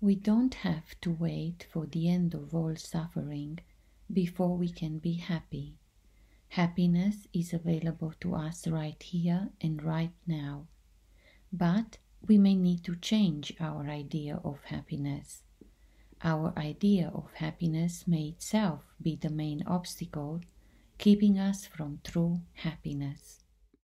We don't have to wait for the end of all suffering before we can be happy. Happiness is available to us right here and right now. But we may need to change our idea of happiness. Our idea of happiness may itself be the main obstacle, keeping us from true happiness.